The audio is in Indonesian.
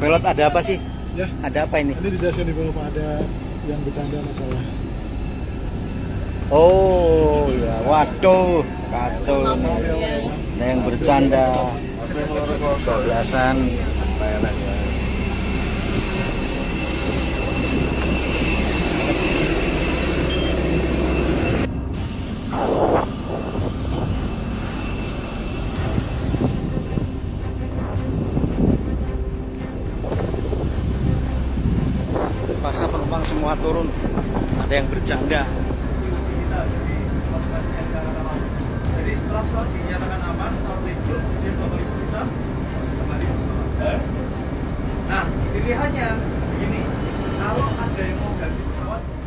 Pelot ada apa sih? Ya. Ada apa ini? Ini di dashboard di bawah ada yang bercanda masalah. Oh ya, waduh, kacau nih. Ada yang bercanda. Kebelasan. Terpaksa penumpang semua turun. Ada yang bercanda. Jadi setelah pesawat dinyatakan aman, pesawat itu dia kembali ke pusat, harus kembali ke pesawat. Nah, pilihannya begini, kalau ada yang mau ganti pesawat.